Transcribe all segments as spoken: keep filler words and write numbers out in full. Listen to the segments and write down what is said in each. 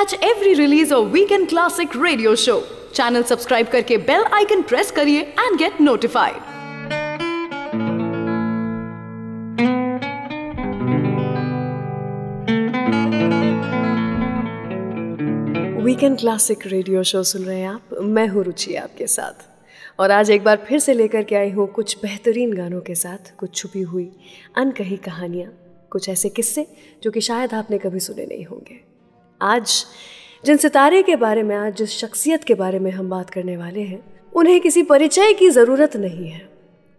Catch every release of Weekend Classic Radio Show. Channel subscribe करके bell icon press करिए and get notified. Weekend classic radio show सुन रहे हैं आप, मैं हूँ रुचि आपके साथ, और आज एक बार फिर से लेकर के आई हूँ कुछ बेहतरीन गानों के साथ, कुछ छुपी हुई अनकही कहानियाँ, कुछ ऐसे किस्से जो कि शायद आपने कभी सुने नहीं होंगे. आज जिन सितारे के बारे में, आज जिस शख्सियत के बारे में हम बात करने वाले हैं, उन्हें किसी परिचय की ज़रूरत नहीं है.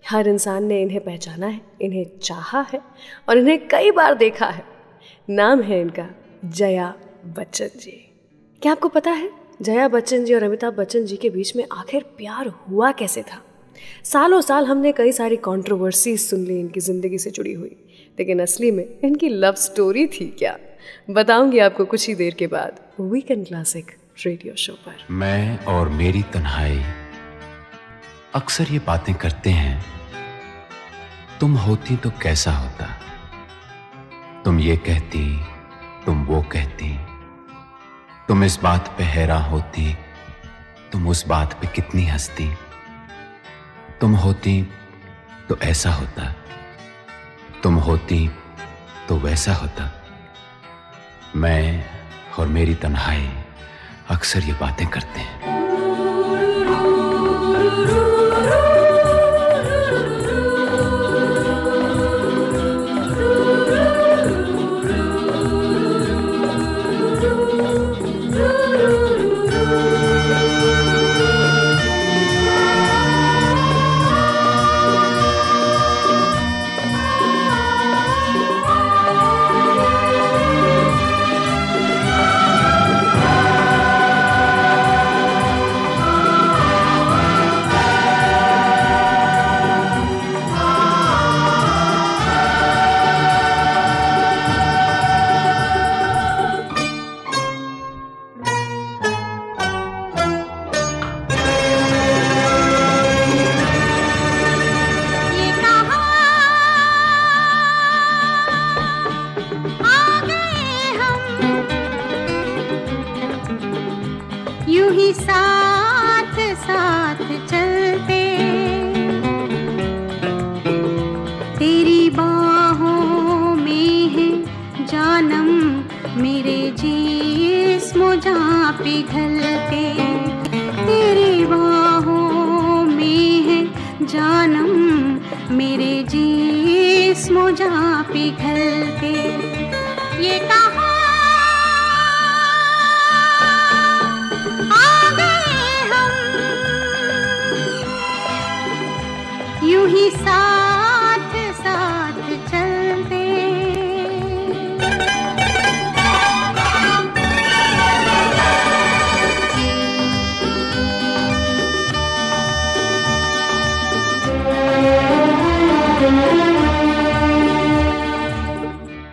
हर इंसान ने इन्हें पहचाना है, इन्हें चाहा है और इन्हें कई बार देखा है. नाम है इनका जया बच्चन जी. क्या आपको पता है जया बच्चन जी और अमिताभ बच्चन जी के बीच में आखिर प्यार हुआ कैसे था? सालों साल हमने कई सारी कॉन्ट्रोवर्सीज सुन ली इनकी ज़िंदगी से जुड़ी हुई, लेकिन असली में इनकी लव स्टोरी थी क्या, बताऊंगी आपको कुछ ही देर के बाद वीकेंड क्लासिक रेडियो शो पर. मैं और मेरी तन्हाई अक्सर ये बातें करते हैं, तुम होती तो कैसा होता, तुम ये कहती, तुम वो कहती, तुम इस बात पे हैरान होती, तुम उस बात पे कितनी हंसती, तुम होती तो ऐसा होता, तुम होती तो वैसा होता. मैं और मेरी तन्हाई अक्सर ये बातें करते हैं.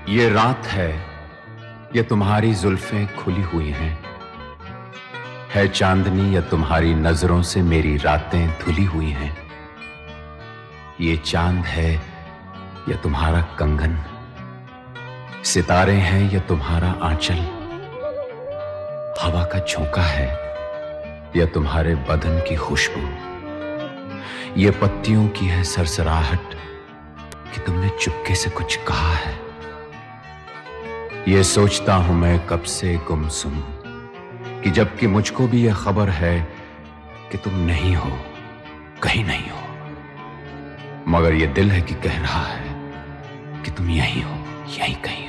ये रात है, ये तुम्हारी जुल्फें खुली हुई हैं, है चांदनी, या तुम्हारी नजरों से मेरी रातें धुली हुई हैं. ये चांद है, या तुम्हारा कंगन, सितारे हैं, या तुम्हारा आंचल, हवा का झोंका है, या तुम्हारे बदन की खुशबू. ये पत्तियों की है सरसराहट कि तुमने चुपके से कुछ कहा है. ये सोचता हूं मैं कब से गुमसुम कि जबकि मुझको भी ये खबर है कि तुम नहीं हो, कहीं नहीं हो, मगर ये दिल है कि कह रहा है कि तुम यहीं हो, यहीं कहीं हो.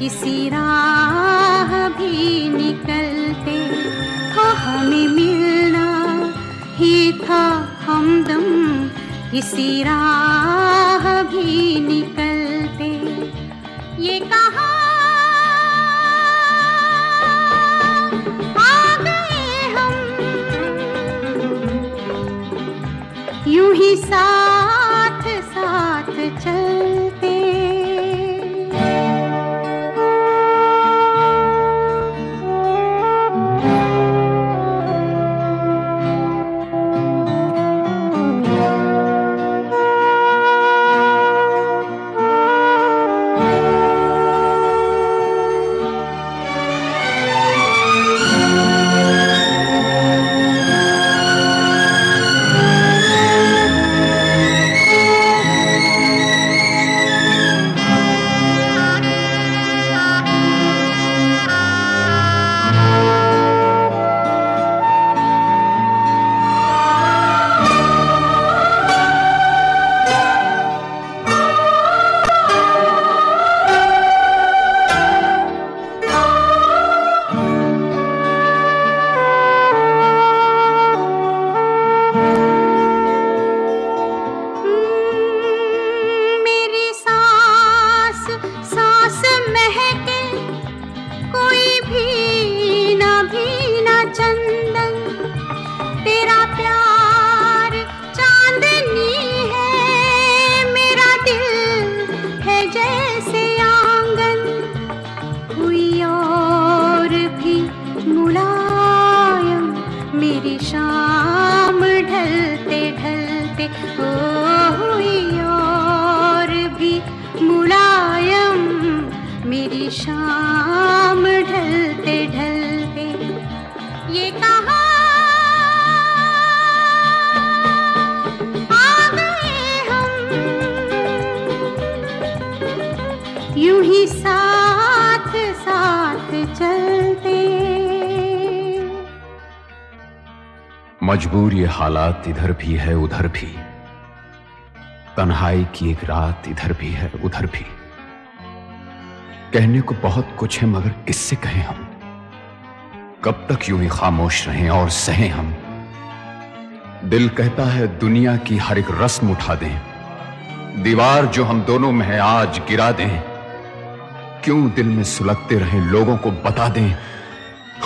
किसी राह भी निकलते हाँ हमें मिलना ही था, हमदम किसी राह भी निकलते. ये कहाँ आ गए हम, यूं ही साथ साथ चलते, यूं ही साथ साथ चलते। मजबूर ये हालात इधर भी है उधर भी, तन्हाई की एक रात इधर भी है उधर भी। कहने को बहुत कुछ है मगर किससे कहें हम, कब तक यूं ही खामोश रहें और सहें हम। दिल कहता है दुनिया की हर एक रस्म उठा दें, दीवार जो हम दोनों में है आज गिरा दें। क्यों दिल में सुलगते रहें, लोगों को बता दें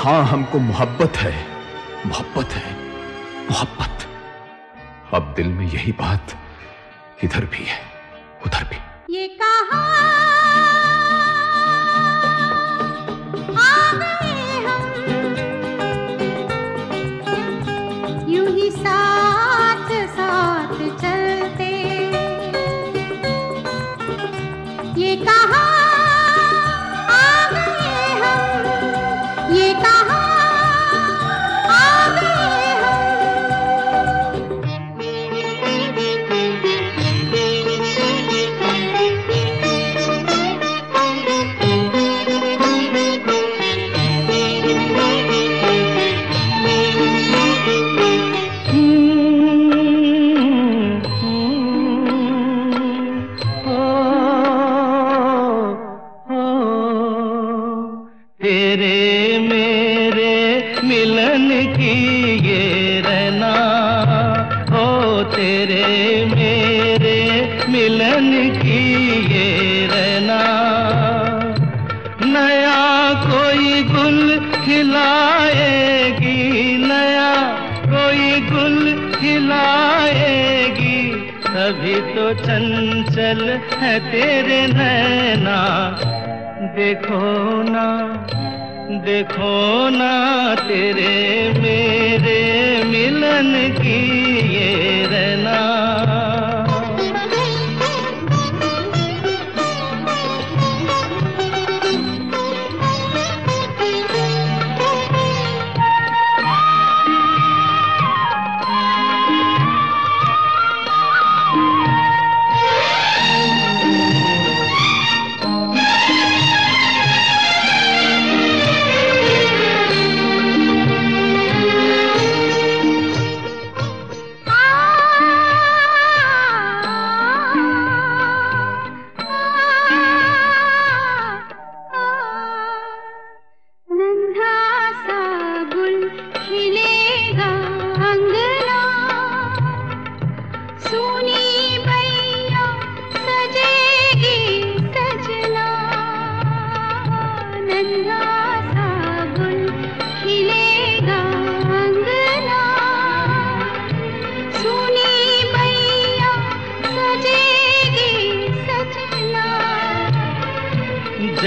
हां हमको मोहब्बत है, मोहब्बत है, मोहब्बत। अब दिल में यही बात इधर भी है उधर भी। ये कहां आ गए हम, यूं ही साथ साथ चलते। ये कहां आ गए हम, ये कहां। चंचल है तेरे नैना, देखो ना देखो ना तेरे मेरे मिलन की ये रहना।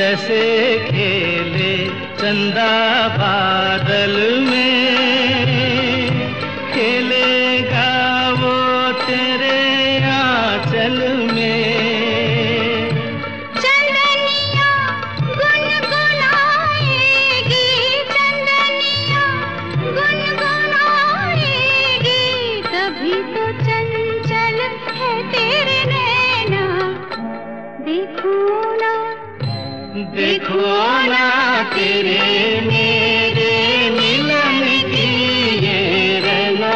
जैसे खेले चंदा बादल में, खेलेगा वो तेरे आंचल में। देखो ना तेरे मेरे मिलन की ये रना।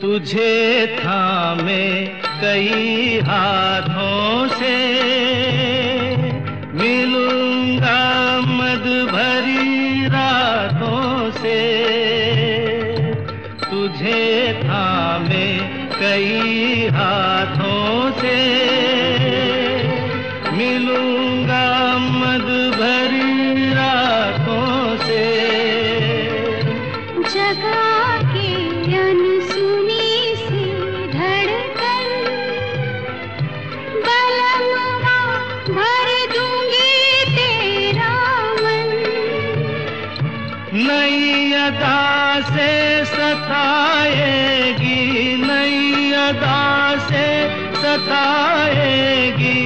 तुझे थामे कई हाथों से, मिलूंगा मद भरी रातों से। तुझे थामे कई हाथों से, मिलूंगा मद भरी रातों से। जगह अदा से सताएगी, नई अदा से सताएगी,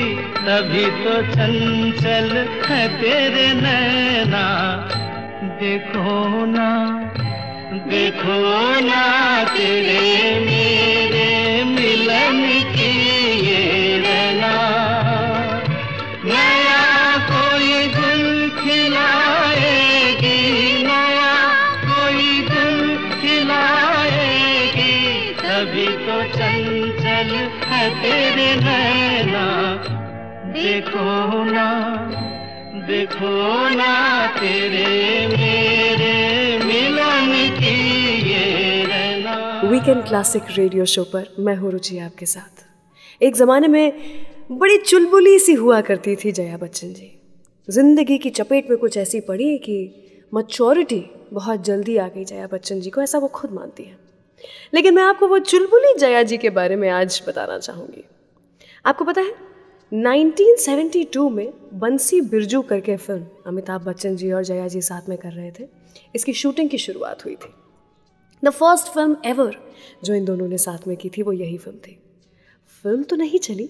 तभी तो चंचल है तेरे नैना। देखो ना, देखो ना तेरे मेरे मिलन की ये रना। नया कोई गुल खिलाएगी, तभी तो चंचल है तेरे नैना। देखो ना, देखो ना तेरे मेरे मिलन की ये रैना। वीकेंड क्लासिक रेडियो शो पर मैं हूँ रुचि आपके साथ। एक ज़माने में बड़ी चुलबुली सी हुआ करती थी जया बच्चन जी। जिंदगी की चपेट में कुछ ऐसी पड़ी कि मैच्योरिटी बहुत जल्दी आ गई जया बच्चन जी को, ऐसा वो खुद मानती है। लेकिन मैं आपको वो चुलबुली जया जी के बारे में आज बताना चाहूँगी। आपको पता है उन्नीस सौ बहत्तर में बंसी बिरजू करके फिल्म अमिताभ बच्चन जी और जया जी साथ में कर रहे थे, इसकी शूटिंग की शुरुआत हुई थी। द फर्स्ट फिल्म एवर जो इन दोनों ने साथ में की थी वो यही फिल्म थी। फिल्म तो नहीं चली,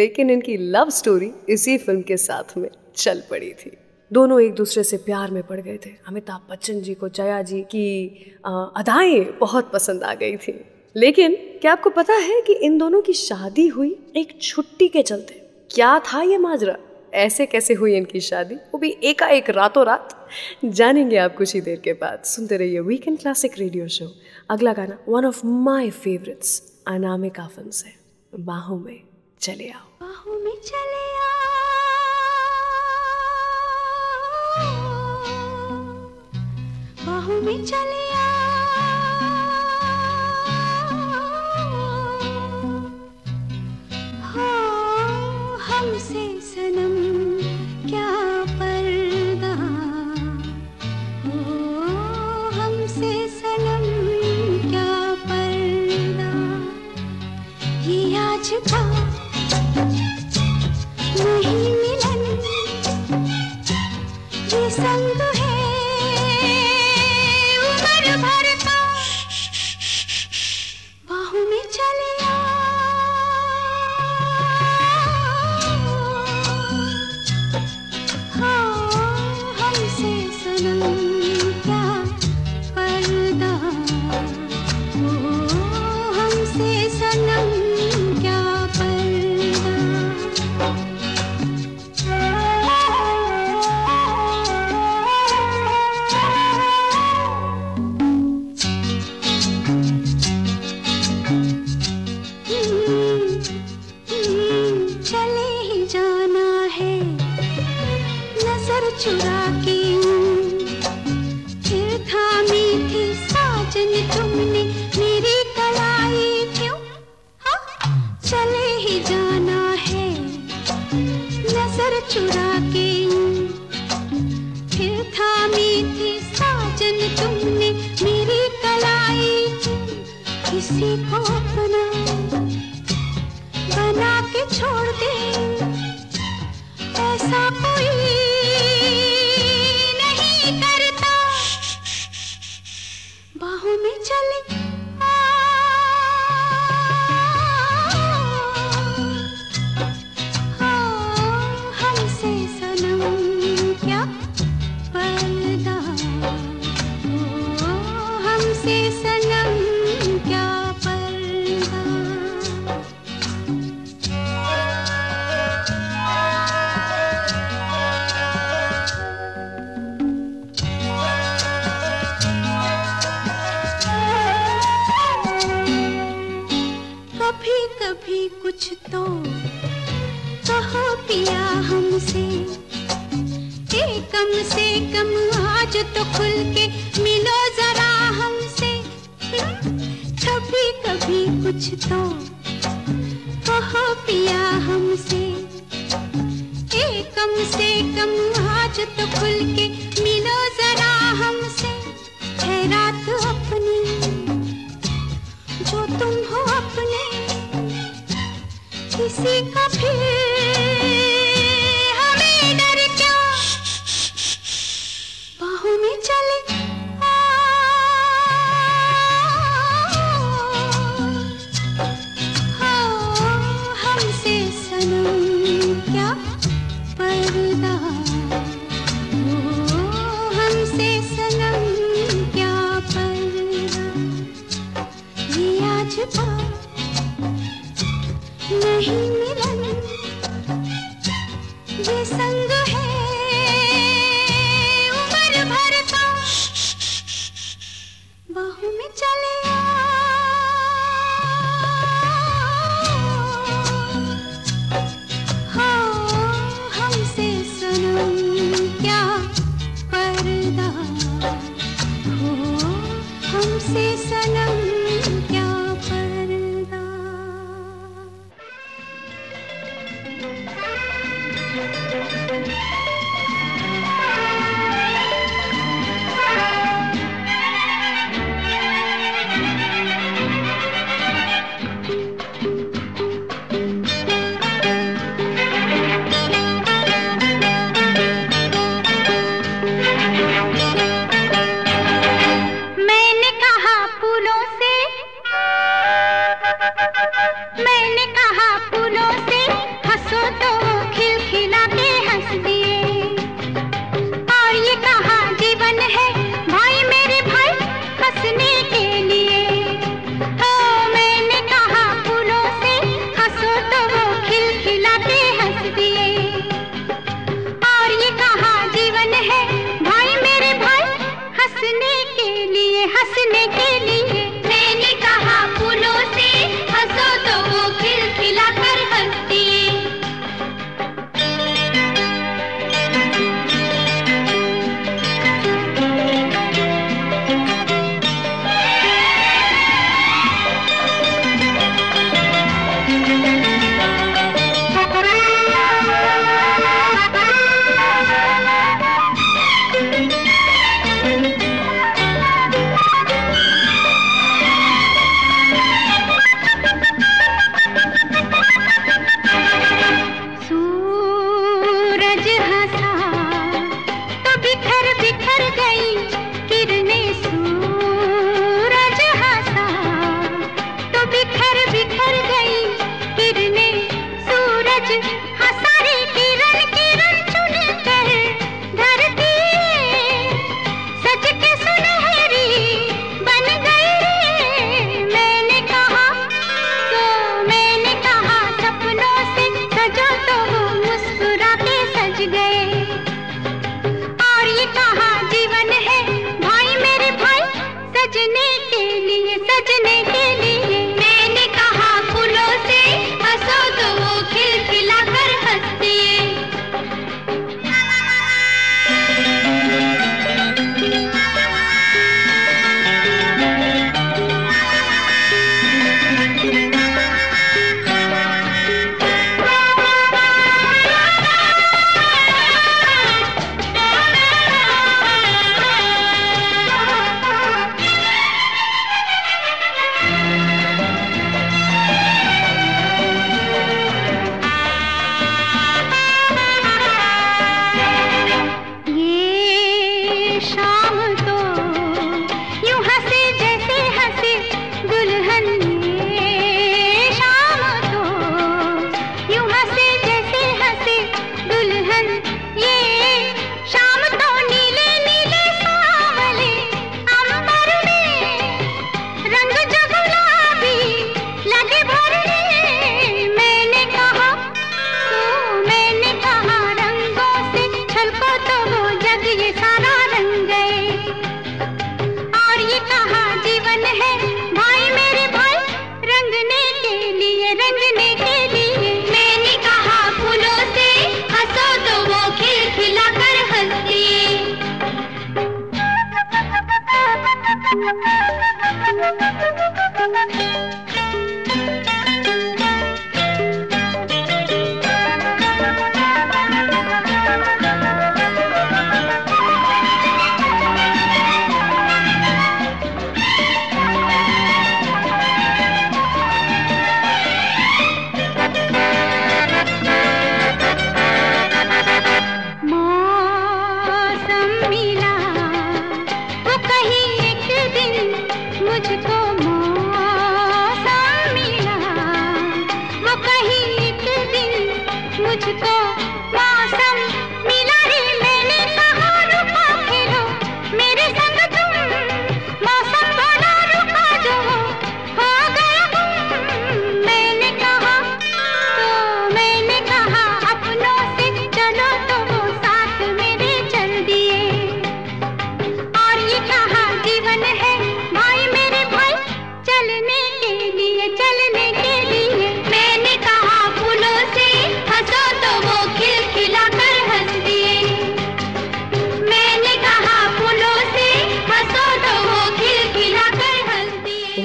लेकिन इनकी लव स्टोरी इसी फिल्म के साथ में चल पड़ी थी। दोनों एक दूसरे से प्यार में पड़ गए थे। अमिताभ बच्चन जी को जया जी की अदाएं बहुत पसंद आ गई थी। लेकिन क्या आपको पता है कि इन दोनों की शादी हुई एक छुट्टी के चलते? क्या था ये माजरा, ऐसे कैसे हुई इनकी शादी, वो भी एकाएक रातों रात, जानेंगे आप कुछ ही देर के बाद। सुनते रहिए वीकेंड क्लासिक रेडियो शो। अगला गाना one of my favourites Anamika film से, बाहों में चले आओ। बाहों में चले आओ, बाहों में चले आओ। हो हमसे सनम क्या पर्दा, हो हमसे सनम क्या पर्दा। ये आज था नहीं मिलन, ये संग है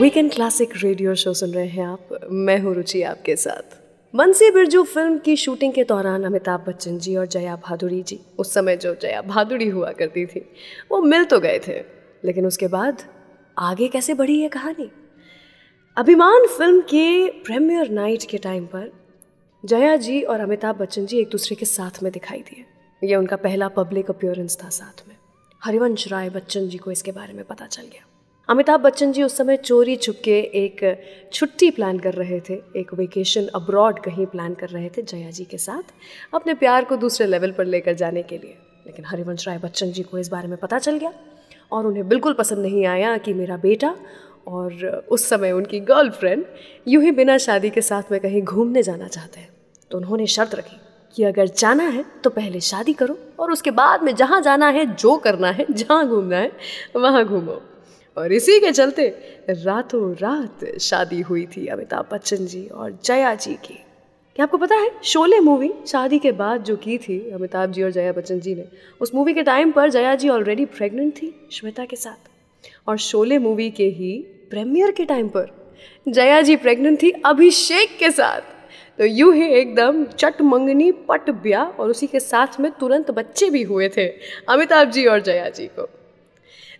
वीकेंड क्लासिक रेडियो शो सुन रहे हैं आप, मैं हूं रुचि आपके साथ। बंसी बिरजू फिल्म की शूटिंग के दौरान अमिताभ बच्चन जी और जया भादुरी जी, उस समय जो जया भादुरी हुआ करती थी, वो मिल तो गए थे, लेकिन उसके बाद आगे कैसे बढ़ी ये कहानी। अभिमान फिल्म के प्रीमियर नाइट के टाइम पर जया जी और अमिताभ बच्चन जी एक दूसरे के साथ में दिखाई दिए। ये उनका पहला पब्लिक अपीयरेंस था साथ में। हरिवंश राय बच्चन जी को इसके बारे में पता चल गया। अमिताभ बच्चन जी उस समय चोरी छुपके एक छुट्टी प्लान कर रहे थे, एक वेकेशन अब्रॉड कहीं प्लान कर रहे थे जया जी के साथ, अपने प्यार को दूसरे लेवल पर लेकर जाने के लिए। लेकिन हरिवंश राय बच्चन जी को इस बारे में पता चल गया और उन्हें बिल्कुल पसंद नहीं आया कि मेरा बेटा और उस समय उनकी गर्लफ्रेंड यूं ही बिना शादी के साथ में कहीं घूमने जाना चाहते हैं। तो उन्होंने शर्त रखी कि अगर जाना है तो पहले शादी करो और उसके बाद में जहाँ जाना है, जो करना है, जहाँ घूमना है वहाँ घूमो। और इसी के चलते रातों रात शादी हुई थी अमिताभ बच्चन जी और जया जी की। क्या आपको पता है, शोले मूवी शादी के बाद जो की थी अमिताभ जी और जया बच्चन जी ने, उस मूवी के टाइम पर जया जी ऑलरेडी प्रेग्नेंट थी श्वेता के साथ। और शोले मूवी के ही प्रीमियर के टाइम पर जया जी प्रेग्नेंट थी अभिषेक के साथ। तो यूं ही एकदम चट मंगनी पट ब्याह, और उसी के साथ में तुरंत बच्चे भी हुए थे अमिताभ जी और जया जी को।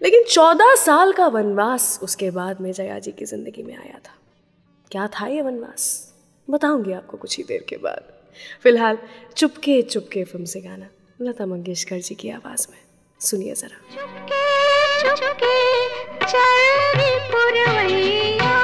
लेकिन चौदह साल का वनवास उसके बाद में जया जी की जिंदगी में आया था। क्या था ये वनवास, बताऊंगी आपको कुछ ही देर के बाद। फिलहाल चुपके चुपके फिल्म से गाना, लता मंगेशकर जी की आवाज में, सुनिए जरा। चुपके चुपके चल रे पुरवैया,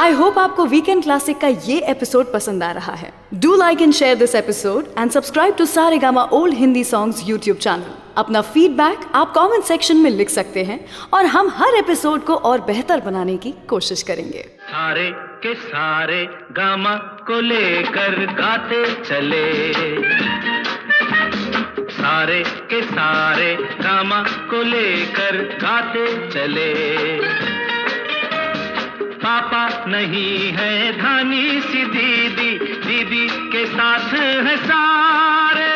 आई होप आपको वीकेंड क्लासिक का ये एपिसोड पसंद आ रहा है. Do like and share this episode and subscribe to Saregama old Hindi songs YouTube channel. अपना फीडबैक आप कमेंट सेक्शन में लिख सकते हैं और हम हर एपिसोड को और बेहतर बनाने की कोशिश करेंगे. सारे के सारे गामा को लेकर गाते चले, सारे के सारे गामा को लेकर गाते चले. पापा नहीं है धानी सी दीदी, दीदी के साथ है सारे.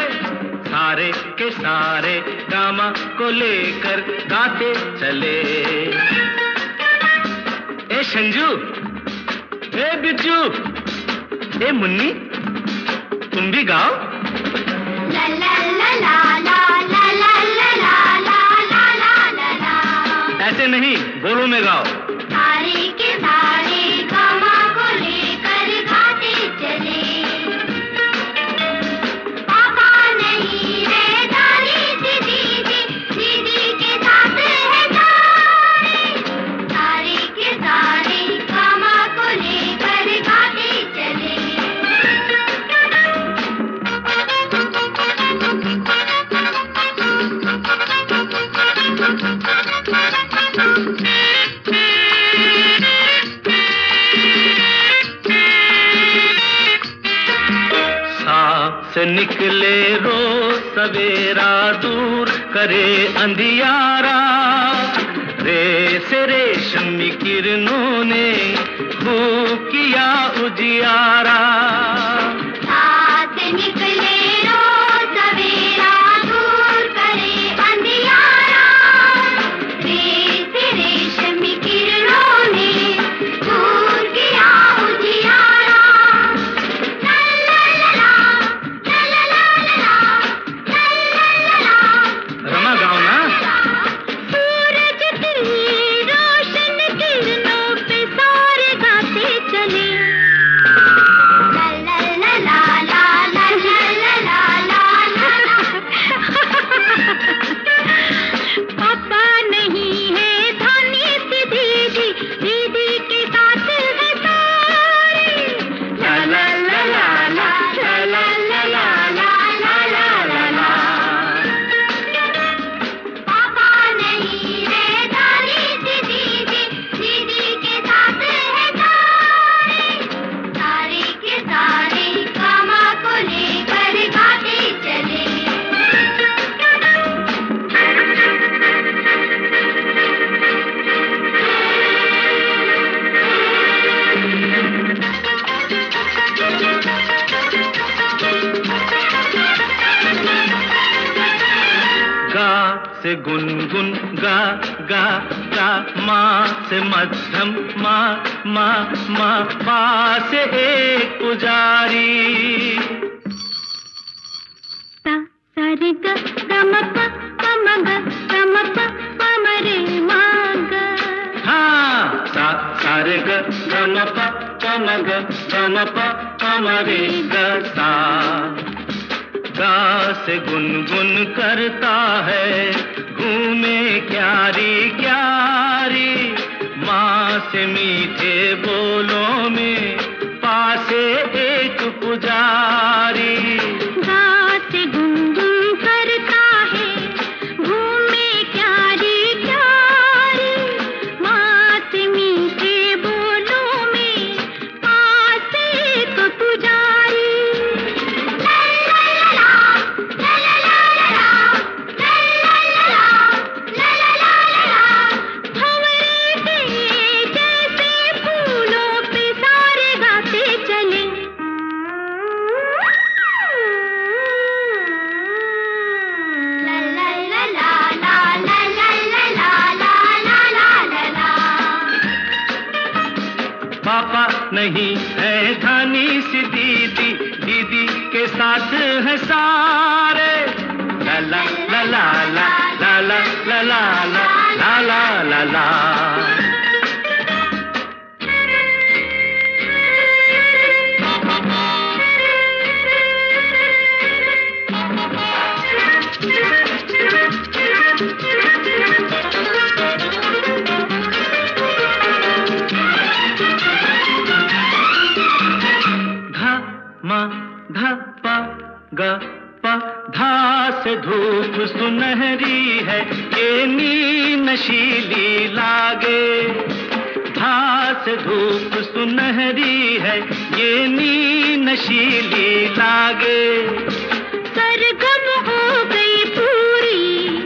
सारे के सारे गामा को लेकर गाते चले. ए संजू, ए बिजू, ए मुन्नी, तुम भी गाओ. La la la la la la la la la la la la la. ऐसे नहीं, बोलो में गाओ. सारे के सारे गामा को लेकर गाते चले. पापा नहीं है धानी सी दीदी, दीदी के साथ है सारे. सारे के सारे गामा को लेकर गाते चले. निकले रोज सवेरा दूर करे अंधियारा. रेस रेशमी किरणों ने खूब किया उजियारा. मा धा पा गा पा धा से धूप सुनहरी है ये नीम नशीली लागे धा से धूप सुनहरी है ये नीम नशीली लागे सरगम हो गई पूरी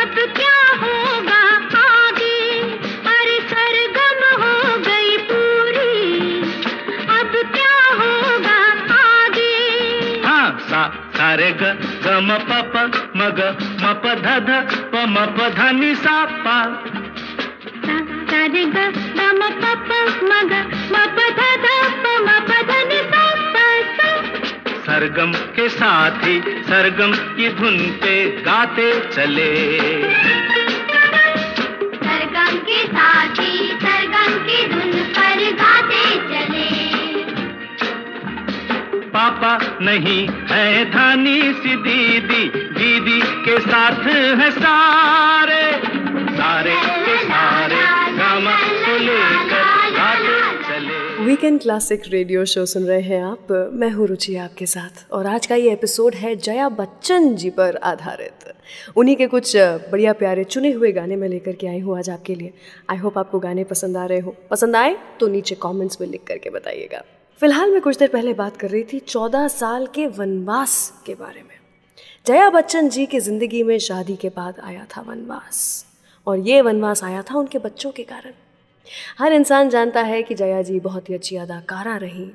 अब क्या होगा आगे अरे सरगम हो गई पूरी अब क्या होगा आगे हाँ सा सारे ग ग म प प म ग म प ध ध प म प ध नि सा प सा सारे ग ग म प प म ग म प ध ध प म प ध नि सा प सा सरगम के साथ ही सरगम की धुन पे गाते चले सरगम के साथ ही सरगम की धुन पर गाते चले पापा नहीं है धानी सी दीदी दीदी के साथ है सारे सारे के सारे गामा को लेकर वीकेंड क्लासिक रेडियो शो सुन रहे हैं आप, मैं हूँ रुचि आपके साथ। और आज का ये एपिसोड है जया बच्चन जी पर आधारित, उन्हीं के कुछ बढ़िया प्यारे चुने हुए गाने मैं लेकर के आई हूँ आज आपके लिए। आई होप आपको गाने पसंद आ रहे हो, पसंद आए तो नीचे कमेंट्स में लिख करके बताइएगा। फिलहाल मैं कुछ देर पहले बात कर रही थी चौदह साल के वनवास के बारे में। जया बच्चन जी की ज़िंदगी में शादी के बाद आया था वनवास, और ये वनवास आया था उनके बच्चों के कारण। हर इंसान जानता है कि जया जी बहुत ही अच्छी अदाकारा रहीं,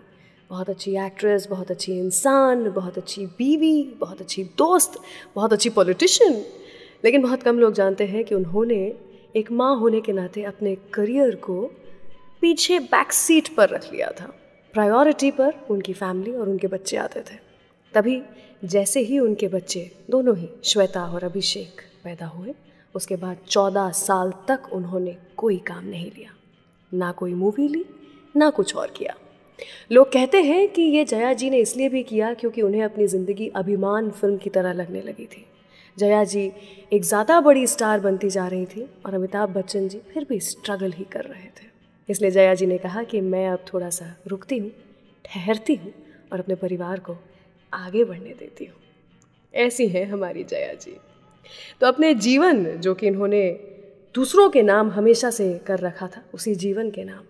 बहुत अच्छी एक्ट्रेस, बहुत अच्छी इंसान, बहुत अच्छी बीवी, बहुत अच्छी दोस्त, बहुत अच्छी पॉलिटिशियन। लेकिन बहुत कम लोग जानते हैं कि उन्होंने एक माँ होने के नाते अपने करियर को पीछे बैक सीट पर रख लिया था। प्रायोरिटी पर उनकी फैमिली और उनके बच्चे आते थे। तभी जैसे ही उनके बच्चे दोनों ही श्वेता और अभिषेक पैदा हुए, उसके बाद चौदह साल तक उन्होंने कोई काम नहीं लिया, ना कोई मूवी ली, ना कुछ और किया। लोग कहते हैं कि ये जया जी ने इसलिए भी किया क्योंकि उन्हें अपनी ज़िंदगी अभिमान फिल्म की तरह लगने लगी थी। जया जी एक ज़्यादा बड़ी स्टार बनती जा रही थी और अमिताभ बच्चन जी फिर भी स्ट्रगल ही कर रहे थे। इसलिए जया जी ने कहा कि मैं अब थोड़ा सा रुकती हूँ, ठहरती हूँ और अपने परिवार को आगे बढ़ने देती हूँ। ऐसी हैं हमारी जया जी। तो अपने जीवन, जो कि इन्होंने दूसरों के नाम हमेशा से कर रखा था, उसी जीवन के नाम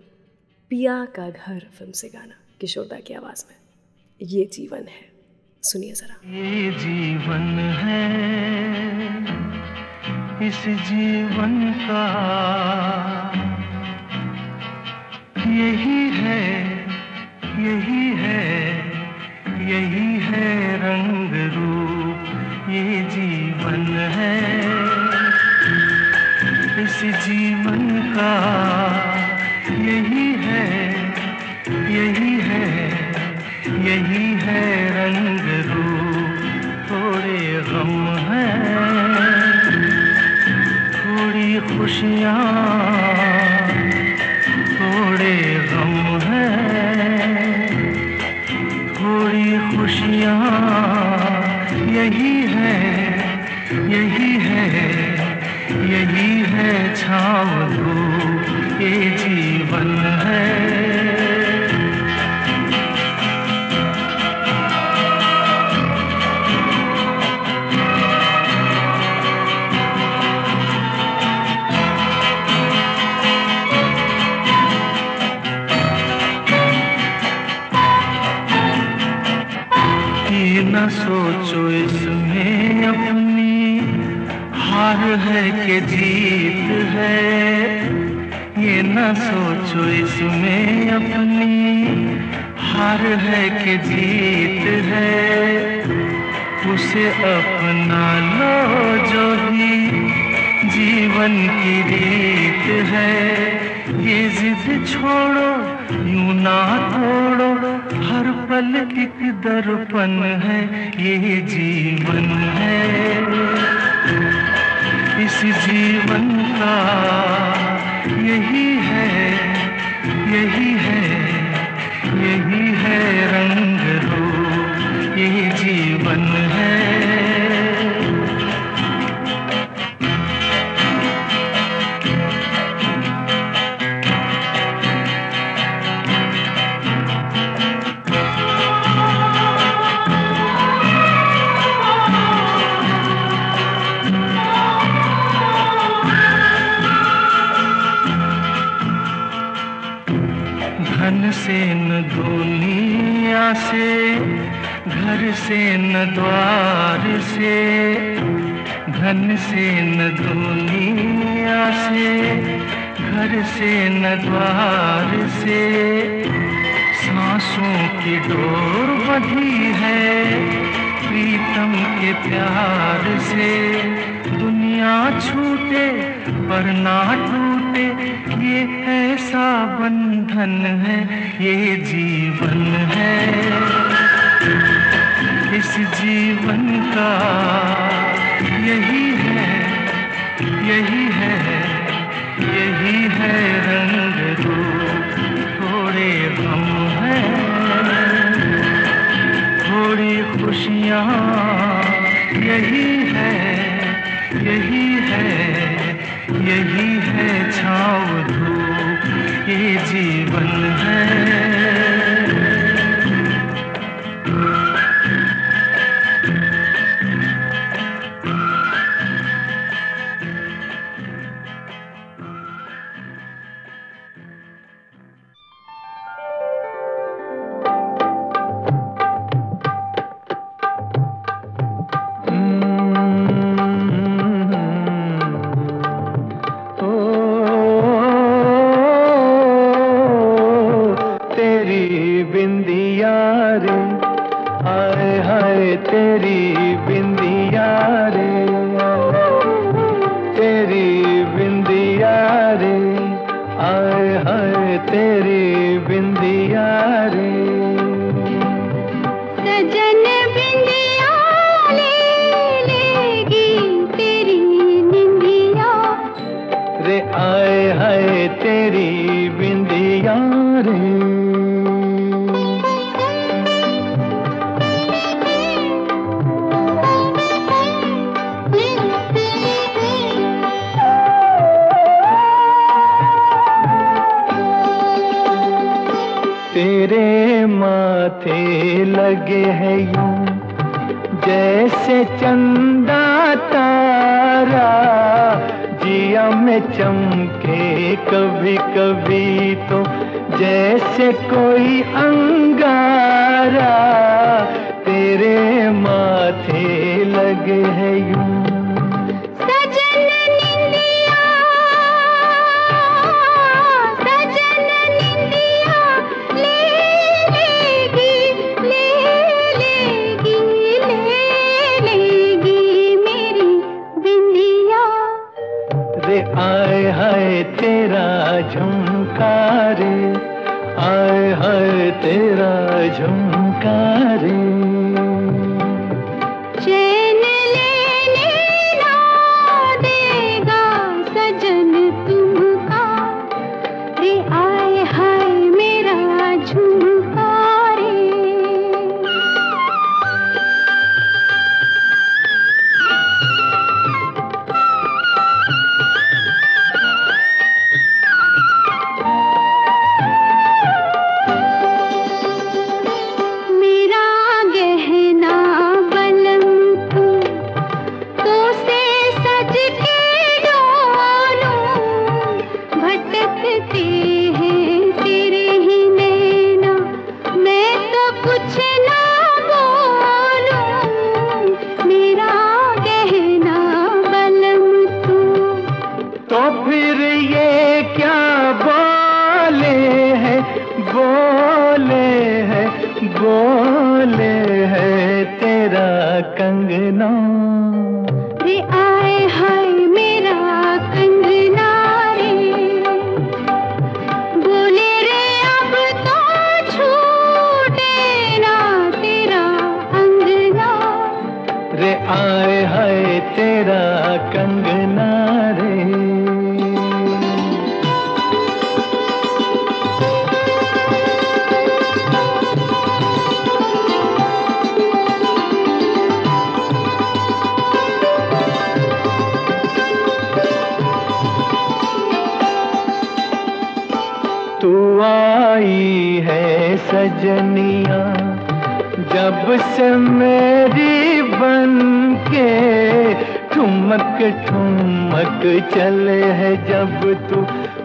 पिया का घर फिल्म से गाना, किशोरदा की आवाज़ में ये जीवन है। सुनिए जरा। ये जीवन है, इस जीवन का यही है, यही है, यही है रंग रूप। ये जीवन है, इस जीवन का यही है, यही है, यही है रंग रूप। थोड़े गम हैं, थोड़ी खुशियाँ, थोड़े गम हैं, थोड़ी खुशियाँ, यही है, यही है, यही है छाँव धूप। ये जीवन है। ये न सोचो इसमें अपनी हार है कि जीत है, ये न सोचो इसमें अपनी हार है कि जीत है। उसे अपना लो जो ही जीवन की रीत है। ये जिद छोड़ो, यूं ना तोड़ो, हर पल एक दर्पण है। ये जीवन है, इस जीवन का यही है, यही है, यही है रंग रूप। ये जीवन है। धन से न दुनिया से, घर से न द्वार से, धन से न दुनिया से, घर से न द्वार से, सांसों की डोर बंधी है प्रीतम के प्यार से। दुनिया छूटे पर ना टूटे, ये ऐसा बंधन है, ये जीवन है। इस जीवन का यही है, यही है, यही है रंग रूप, थोड़े गम हैं, थोड़ी खुशियाँ, यही है, यही है, यही है छाँव धूप, ये जीवन है।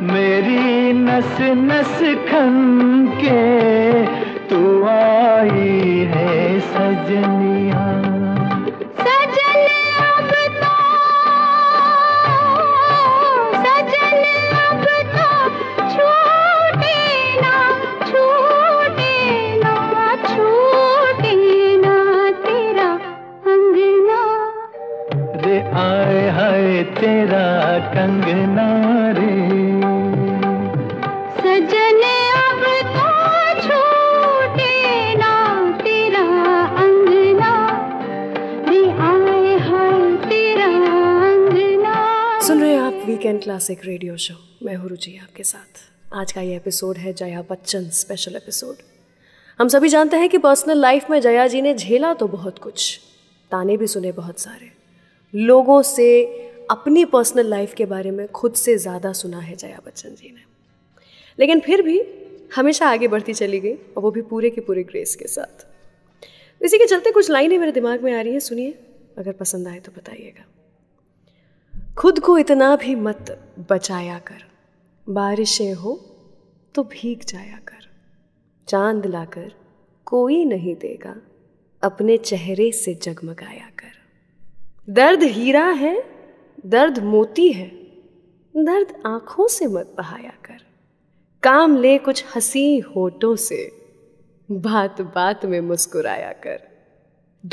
मेरी नस नस खन के तू आई है सजनिया। आए हाय तेरा कंगना रे सजन अब तो छूटे ना तेरा अंगना रे आए हाय तेरा अंगना। सुन रहे हैं आप वीकेंड क्लासिक रेडियो शो, मैं हूं रुचि आपके साथ। आज का ये एपिसोड है जया बच्चन स्पेशल एपिसोड। हम सभी जानते हैं कि पर्सनल लाइफ में जया जी ने झेला तो बहुत कुछ, ताने भी सुने बहुत सारे, लोगों से अपनी पर्सनल लाइफ के बारे में खुद से ज़्यादा सुना है जया बच्चन जी ने, लेकिन फिर भी हमेशा आगे बढ़ती चली गई और वो भी पूरे के पूरे ग्रेस के साथ। इसी के चलते कुछ लाइनें मेरे दिमाग में आ रही हैं, सुनिए, अगर पसंद आए तो बताइएगा। खुद को इतना भी मत बचाया कर, बारिशें हो तो भीग जाया कर, चांद लाकर कोई नहीं देगा, अपने चेहरे से जगमगाया कर। दर्द हीरा है, दर्द मोती है, दर्द आंखों से मत बहाया कर, काम ले कुछ हंसी होठों से, बात बात में मुस्कुराया कर।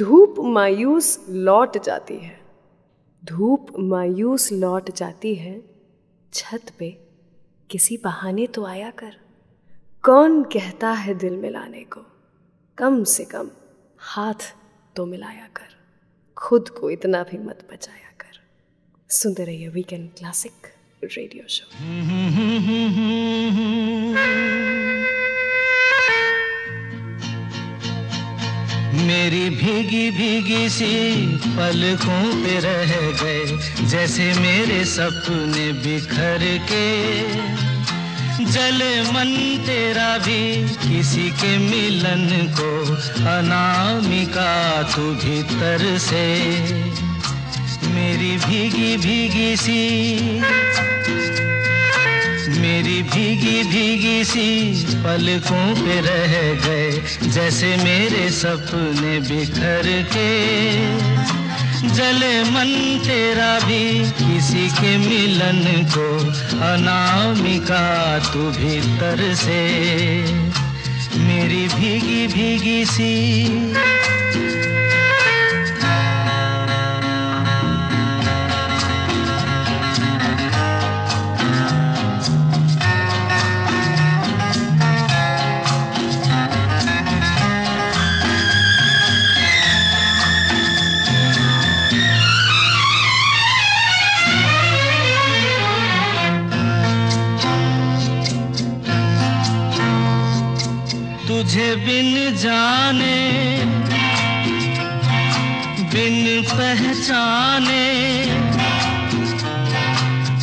धूप मायूस लौट जाती है, धूप मायूस लौट जाती है, छत पे किसी बहाने तो आया कर। कौन कहता है दिल मिलाने को, कम से कम हाथ तो मिलाया कर, खुद को इतना भी मत बचाया कर। सुनते रहिए वीकेंड क्लासिक रेडियो शो। मेरी भीगी भीगी सी पलकों पे रह गए, जैसे मेरे सपने बिखर के, जले मन तेरा भी किसी के मिलन को, अनामिका तू भीतर से मेरी भीगी भीगी सी, मेरी भीगी भीगी सी पलकों पे रह गए, जैसे मेरे सपने बिखर के, जले मन तेरा भी किसी के मिलन को, अनामिका तू भीतर से मेरी भीगी भीगी सी। तुझे बिन जाने बिन पहचाने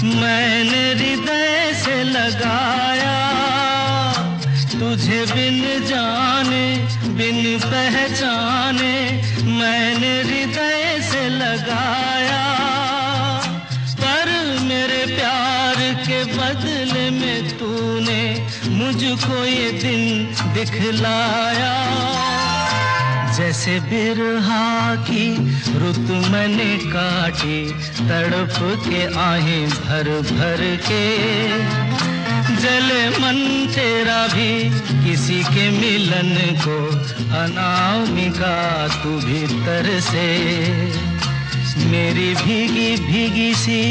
मैंने हृदय से लगाया, तुझे बिन जाने बिन पहचाने मैंने हृदय से लगाया, पर मेरे प्यार के बदले में तूने मुझको ये दिन दिखलाया, जैसे बिरहा की रुत मैंने काटी, तड़प के आहें भर भर के, जले मन तेरा भी किसी के मिलन को, अनामिका तू भीतर से मेरी भीगी भीगी सी।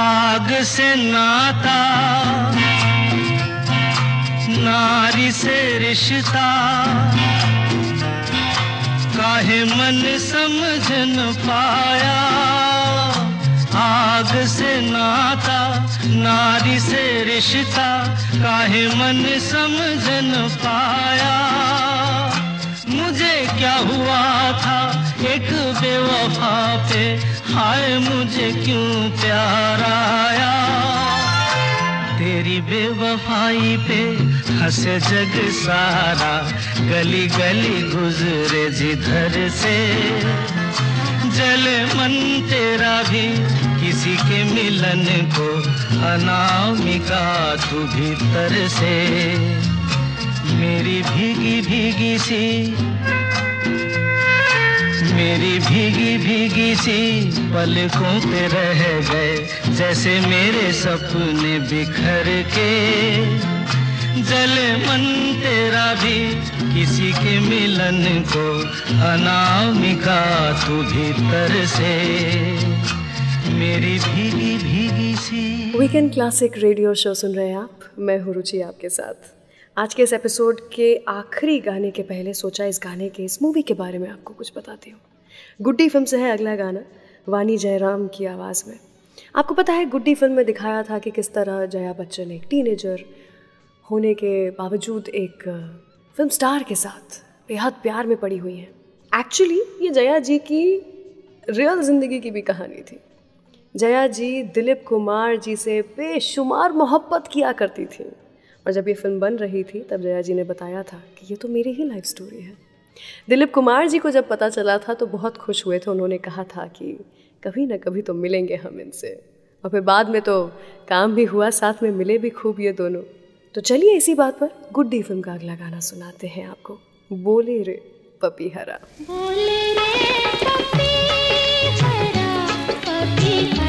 आग से नाता नारी से रिश्ता, काहे मन समझ न पाया, आग से नाता नारी से रिश्ता, काहे मन समझ न पाया, मुझे क्या हुआ था एक बेवफा पे हाय मुझे क्यों प्यार आया, तेरी बेवफाई पे हंसे जग सारा, गली गली गुजरे जिधर से, जले मन तेरा भी किसी के मिलन को, अनामिका तू भीतर से, मेरी भीगी भीगी सी, मेरी भीगी भीगी सी पलकों पे रह गए जैसे मेरे सपने बिखर के, जले मन तेरा भी किसी के मिलन को, अनामिका तू भीतर से, मेरी भीगी भीगी सी। वीकेंड क्लासिक रेडियो शो सुन रहे हैं आप, मैं हूं रुचि आपके साथ। आज के इस एपिसोड के आखिरी गाने के पहले सोचा इस गाने के, इस मूवी के बारे में आपको कुछ बताती हूँ। गुड्डी फिल्म से है अगला गाना, वानी जयराम की आवाज़ में। आपको पता है गुड्डी फिल्म में दिखाया था कि किस तरह जया बच्चन एक टीनेजर होने के बावजूद एक फिल्म स्टार के साथ बेहद प्यार में पड़ी हुई है। एक्चुअली ये जया जी की रियल ज़िंदगी की भी कहानी थी। जया जी दिलीप कुमार जी से बेशुमार मोहब्बत किया करती थी और जब ये फिल्म बन रही थी तब जया जी ने बताया था कि ये तो मेरी ही लाइफ स्टोरी है। दिलीप कुमार जी को जब पता चला था तो बहुत खुश हुए थे। उन्होंने कहा था कि कभी ना कभी तो मिलेंगे हम इनसे, और फिर बाद में तो काम भी हुआ, साथ में मिले भी खूब ये दोनों। तो चलिए इसी बात पर गुड्डी फिल्म का अगला गाना सुनाते हैं आपको, बोले रे पपीहरा। बोले रे पपीहरा, पपीहरा।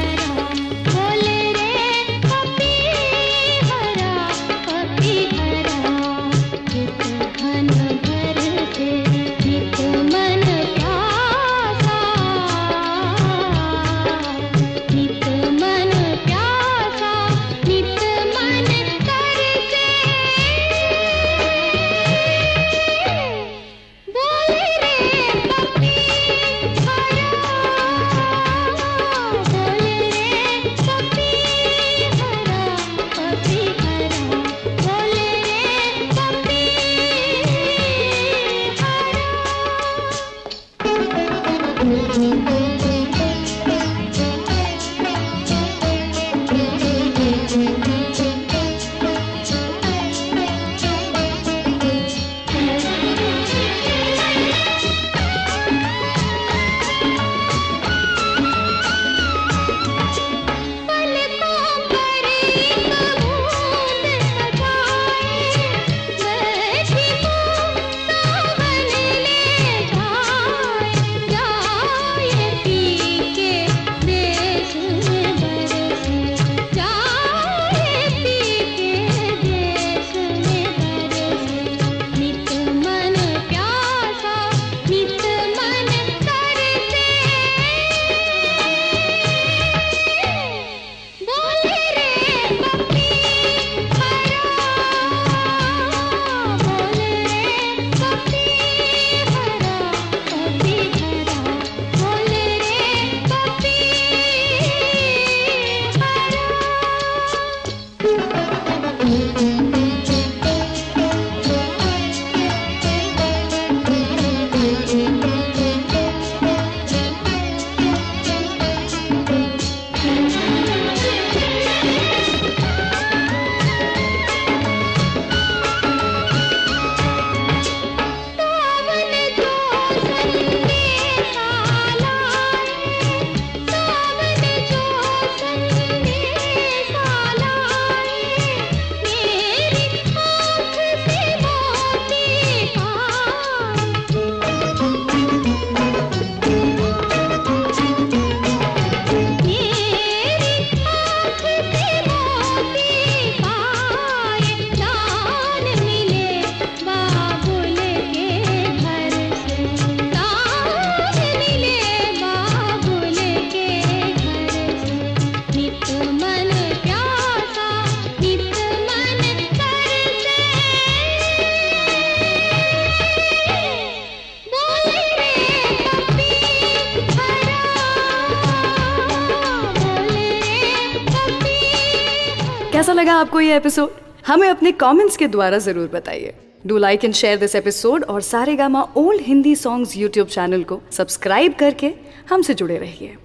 कैसा लगा आपको ये एपिसोड? हमें अपने कमेंट्स के द्वारा जरूर बताइए। Do like and share this episode और Saregama old Hindi songs YouTube channel को सब्सक्राइब करके हमसे जुड़े रहिए।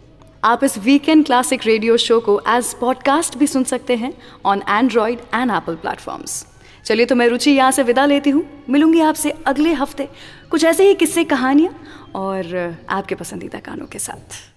आप इस वीकेंड क्लासिक रेडियो शो को एज पॉडकास्ट भी सुन सकते हैं on Android and Apple platforms. चलिए तो मैं रुचि यहाँ से विदा लेती हूँ, मिलूंगी आपसे अगले हफ्ते कुछ ऐसे ही किस्से कहानियाँ और आपके पसंदीदा गानों के साथ।